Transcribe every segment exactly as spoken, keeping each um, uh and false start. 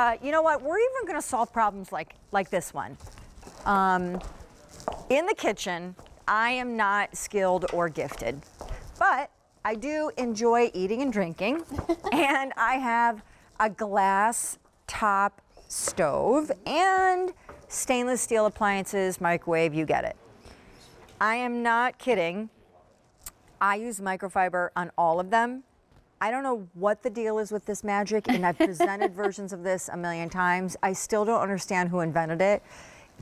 Uh, you know what, we're even going to solve problems like, like this one. Um, in the kitchen, I am not skilled or gifted, but I do enjoy eating and drinking, and I have a glass top stove and stainless steel appliances, microwave, you get it. I am not kidding. I use microfiber on all of them. I don't know what the deal is with this magic, and I've presented versions of this a million times. I still don't understand who invented it.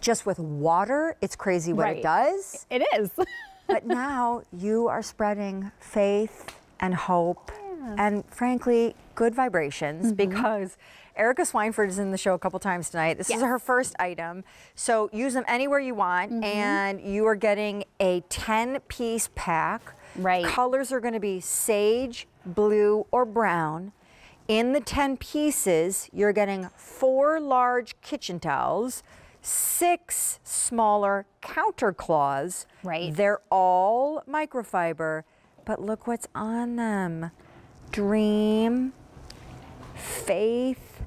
Just with water, it's crazy what right. it does. It is. But now you are spreading faith and hope yeah. and, frankly, good vibrations mm-hmm. because Erica Swineford is in the show a couple times tonight. This yes. is her first item. So use them anywhere you want, mm-hmm. and you are getting a ten-piece pack. Right. Colors are going to be sage, blue, or brown. In the ten pieces, you're getting four large kitchen towels, six smaller counter cloths. Right. They're all microfiber, but look what's on them. Dream, faith,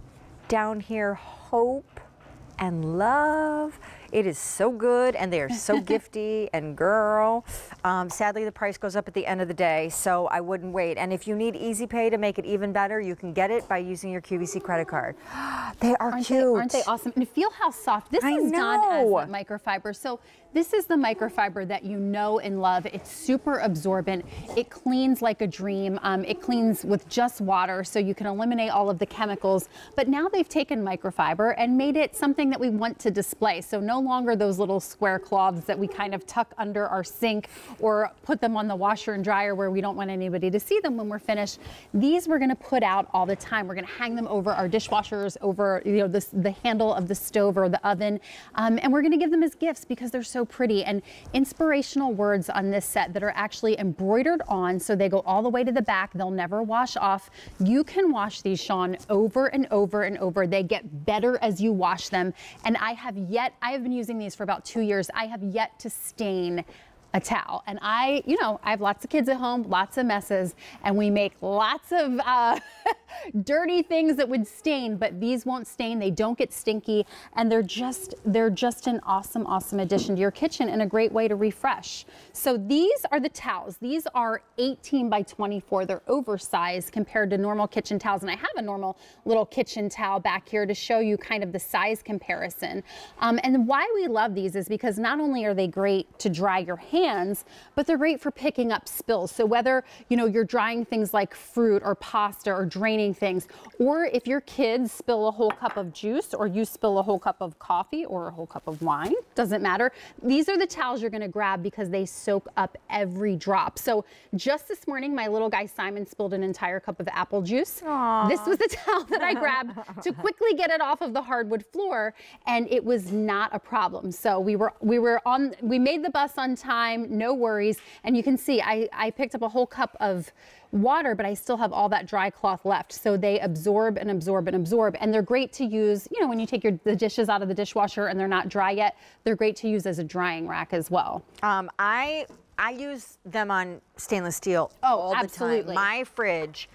down here, hope, and love. It is so good, and they are so gifty, and girl. Um, sadly, the price goes up at the end of the day, so I wouldn't wait. And if you need Easy Pay to make it even better, you can get it by using your Q V C credit card. They are aren't cute. They, aren't they awesome? And feel how soft. This I is know. Done as microfiber. So this is the microfiber that you know and love. It's super absorbent. It cleans like a dream. Um, it cleans with just water, so you can eliminate all of the chemicals. But now they've taken microfiber and made it something that we want to display. So no No longer those little square cloths that we kind of tuck under our sink or put them on the washer and dryer where we don't want anybody to see them when we're finished. These we're going to put out all the time. We're going to hang them over our dishwashers, over you know this, the handle of the stove or the oven, um, and we're going to give them as gifts because they're so pretty. And inspirational words on this set that are actually embroidered on, so they go all the way to the back. They'll never wash off. You can wash these, Sean, over and over and over. They get better as you wash them. And I have yet, I have been using these for about two years. I have yet to stain a towel, and I, you know, I have lots of kids at home, lots of messes, and we make lots of uh, dirty things that would stain, but these won't stain. They don't get stinky, and they're just, they're just an awesome, awesome addition to your kitchen and a great way to refresh. So these are the towels. These are eighteen by twenty-four. They're oversized compared to normal kitchen towels, and I have a normal little kitchen towel back here to show you kind of the size comparison. Um, and why we love these is because not only are they great to dry your hands, Hands, but they're great for picking up spills. So whether you know you're drying things like fruit or pasta or draining things, or if your kids spill a whole cup of juice or you spill a whole cup of coffee or a whole cup of wine, doesn't matter. These are the towels you're gonna grab because they soak up every drop. So just this morning, my little guy Simon spilled an entire cup of apple juice. Aww. This was the towel that I grabbed to quickly get it off of the hardwood floor, and it was not a problem. So we were we were on we made the bus on time. No worries. And you can see I, I picked up a whole cup of water, but I still have all that dry cloth left. So they absorb and absorb and absorb, and they're great to use, you know, when you take your, the dishes out of the dishwasher and they're not dry yet. They're great to use as a drying rack as well. Um, I I use them on stainless steel oh, all absolutely. the time. My fridge,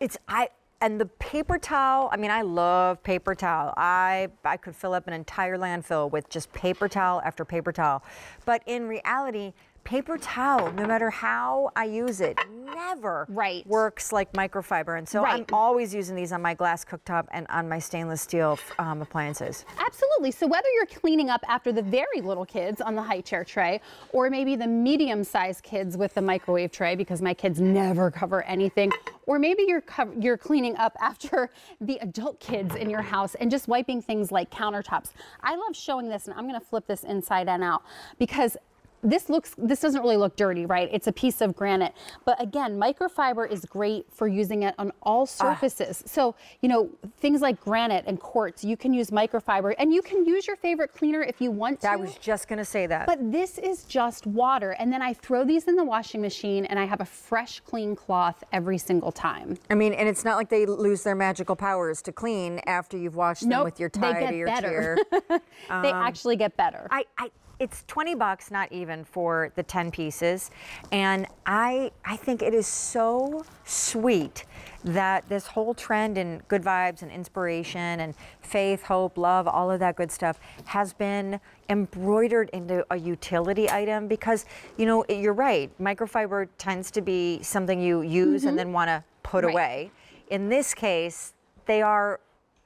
it's I and the paper towel. I mean, I love paper towel. I I could fill up an entire landfill with just paper towel after paper towel. But in reality, paper towel, no matter how I use it, never right. works like microfiber. And so right. I'm always using these on my glass cooktop and on my stainless steel um, appliances. Absolutely. So whether you're cleaning up after the very little kids on the high chair tray, or maybe the medium-sized kids with the microwave tray, because my kids never cover anything, or maybe you're, you're cleaning up after the adult kids in your house and just wiping things like countertops. I love showing this, and I'm going to flip this inside and out because This looks, this doesn't really look dirty, right? It's a piece of granite. But again, microfiber is great for using it on all surfaces. Ah. So, you know, things like granite and quartz, you can use microfiber, and you can use your favorite cleaner if you want to. I was just gonna say that. But this is just water. And then I throw these in the washing machine and I have a fresh, clean cloth every single time. I mean, and it's not like they lose their magical powers to clean after you've washed nope, them with your Tide or your chair. They get better. um, they actually get better. I, I It's twenty bucks, not even, for the ten pieces. And I, I think it is so sweet that this whole trend in good vibes and inspiration and faith, hope, love, all of that good stuff has been embroidered into a utility item because, you know, you're right. Microfiber tends to be something you use mm-hmm. and then want to put right. away. In this case, they are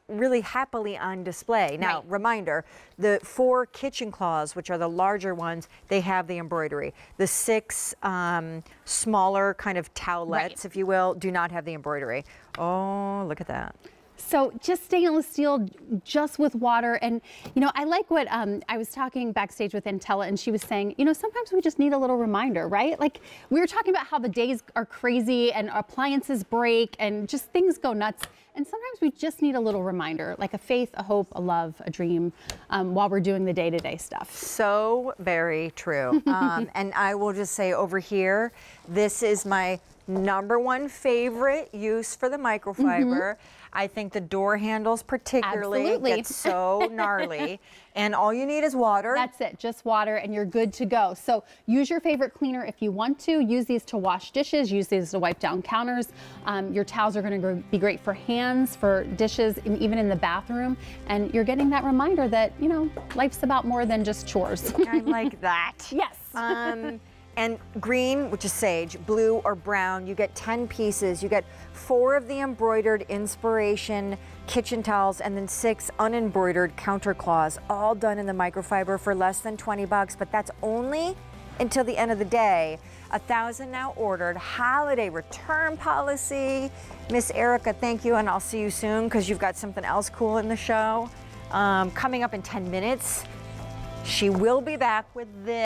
really happily on display. Now, right. reminder, the four kitchen cloths, which are the larger ones, they have the embroidery. The six um, smaller kind of towelettes, right. if you will, do not have the embroidery. Oh, look at that. So just stainless steel, just with water. And, you know, I like what um, I was talking backstage with Intella, and she was saying, you know, sometimes we just need a little reminder, right? Like we were talking about how the days are crazy and appliances break and just things go nuts. And sometimes we just need a little reminder, like a faith, a hope, a love, a dream, um, while we're doing the day-to-day stuff. So very true. um, and I will just say over here, this is my number one favorite use for the microfiber. Mm-hmm. I think the door handles particularly Absolutely. Get so gnarly. And all you need is water. That's it, just water, and you're good to go. So use your favorite cleaner if you want to. Use these to wash dishes. Use these to wipe down counters. Um, your towels are gonna be great for hands, for dishes, and even in the bathroom. And you're getting that reminder that, you know, life's about more than just chores. I like that. Yes. Um, And green, which is sage, blue or brown, you get ten pieces. You get four of the embroidered inspiration kitchen towels and then six unembroidered counter cloths, all done in the microfiber for less than twenty bucks, but that's only until the end of the day. A thousand now ordered, holiday return policy. Miss Erica, thank you, and I'll see you soon because you've got something else cool in the show. Um, coming up in ten minutes, she will be back with this.